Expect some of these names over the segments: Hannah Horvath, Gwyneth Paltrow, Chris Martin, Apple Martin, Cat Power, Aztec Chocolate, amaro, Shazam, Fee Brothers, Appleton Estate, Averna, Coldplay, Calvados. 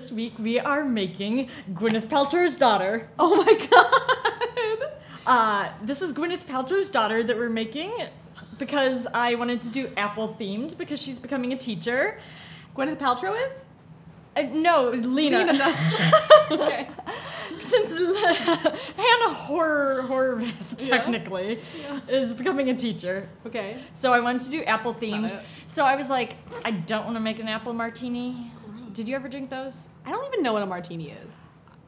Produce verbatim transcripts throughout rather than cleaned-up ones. this week we are making Gwyneth Paltrow's daughter. Oh my god! Uh, this is Gwyneth Paltrow's daughter that we're making because I wanted to do Apple themed because she's becoming a teacher. Gwyneth Paltrow is? Uh, no, Lena. Lena. Okay. Since Hannah Hor Horvath, technically, yeah. Yeah. is becoming a teacher. Okay. So I wanted to do Apple themed. So I was like, I don't want to make an Apple Martini. Gross. Did you ever drink those? I don't even know what a martini is.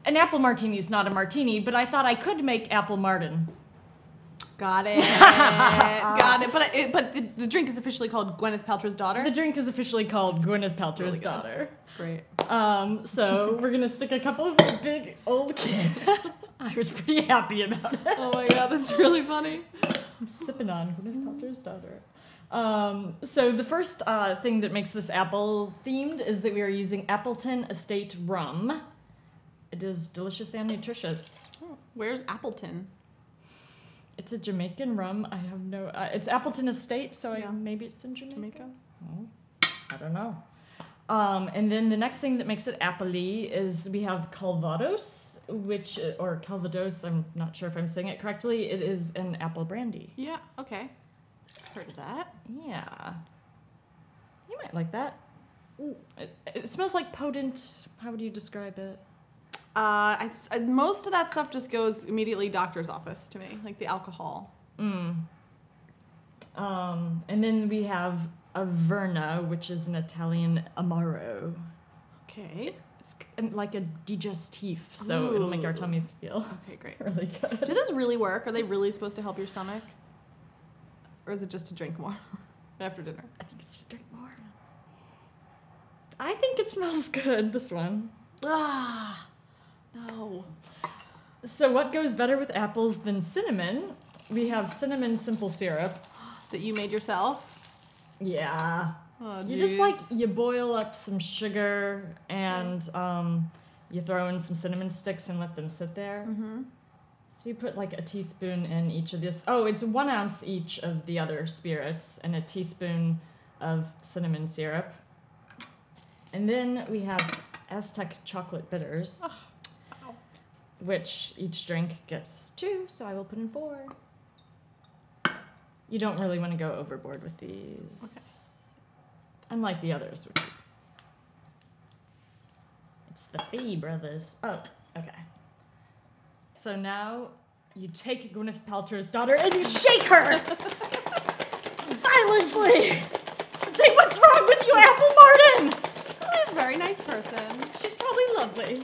An Apple Martini is not a martini, but I thought I could make Apple Martin. Got it. Got it. But it, but the, the drink is officially called Gwyneth Paltrow's daughter. The drink is officially called Gwyneth Paltrow's really daughter. That's great. Um, so we're gonna stick a couple of big old kids. I was pretty happy about it. Oh my god, that's really funny. I'm sipping on Gwyneth Paltrow's daughter. Um, so the first uh, thing that makes this apple themed is that we are using Appleton Estate rum. It is delicious and nutritious. Oh, where's Appleton? It's a Jamaican rum. I have no... Uh, it's Appleton Estate, so yeah. I, maybe it's in Jamaica. Jamaica? Oh, I don't know. Um, and then the next thing that makes it apple-y is we have Calvados, which... Or Calvados, I'm not sure if I'm saying it correctly. It is an apple brandy. Yeah, okay. Heard of that. Yeah. You might like that. Ooh. It, it smells like potent... How would you describe it? Uh, it's, uh, most of that stuff just goes immediately doctor's office to me, like the alcohol. Mm. Um, and then we have Averna, which is an Italian Amaro. Okay. It's like a digestif, so Ooh. It'll make our tummies feel okay, great. Really good. Do those really work? Are they really supposed to help your stomach? Or is it just to drink more after dinner? I think it's to drink more. I think it smells good, this one. Ah. No. So what goes better with apples than cinnamon? We have cinnamon simple syrup. That you made yourself? Yeah. Oh, you geez. just like, you boil up some sugar and um, you throw in some cinnamon sticks and let them sit there. Mm-hmm. So you put like a teaspoon in each of this. Oh, it's one ounce each of the other spirits and a teaspoon of cinnamon syrup. And then we have Aztec Chocolate bitters. Oh. Which each drink gets two, so I will put in four. You don't really want to go overboard with these. Okay. Unlike the others. Which... It's the Fee Brothers. Oh, okay. So now you take Gwyneth Paltrow's daughter and you shake her! Violently! Say, what's wrong with you, Apple Martin? I'm a very nice person. She's probably lovely.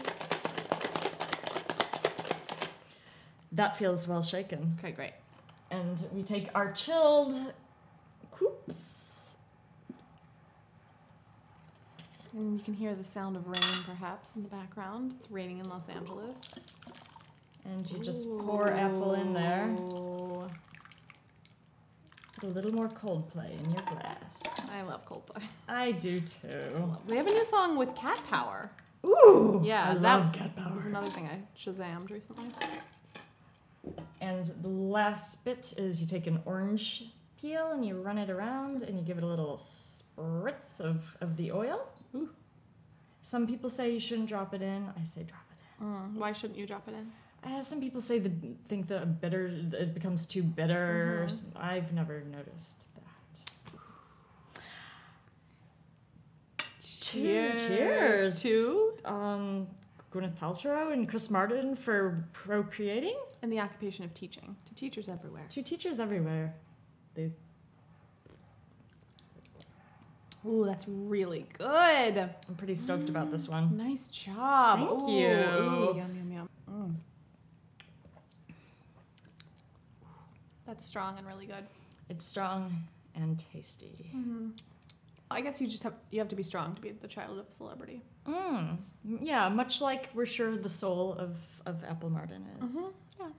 That feels well shaken. Okay, great. And we take our chilled coops. And you can hear the sound of rain, perhaps, in the background. It's raining in Los Angeles. And you just Ooh. pour apple in there. Put a little more Coldplay in your glass. I love Coldplay. I do, too. We have a new song with Cat Power. Ooh! Yeah, I that love Cat Power. was another thing I shazammed recently. And the last bit is you take an orange peel and you run it around and you give it a little spritz of, of the oil. Ooh. Some people say you shouldn't drop it in. I say drop it in. Mm. Why shouldn't you drop it in? Uh, some people say the think the bitter it becomes too bitter. Mm-hmm. I've never noticed that. So. Cheers. Cheers to um, Gwyneth Paltrow and Chris Martin for procreating. And the occupation of teaching. To teachers everywhere. To teachers everywhere. They... Ooh, that's really good. I'm pretty stoked mm. about this one. Nice job. Thank Ooh. you. Ooh, yum, yum, yum. Mm. That's strong and really good. It's strong and tasty. Mm-hmm. I guess you just have you have to be strong to be the child of a celebrity. Mm. Yeah, much like we're sure the soul of, of Apple Martin is. Mm-hmm.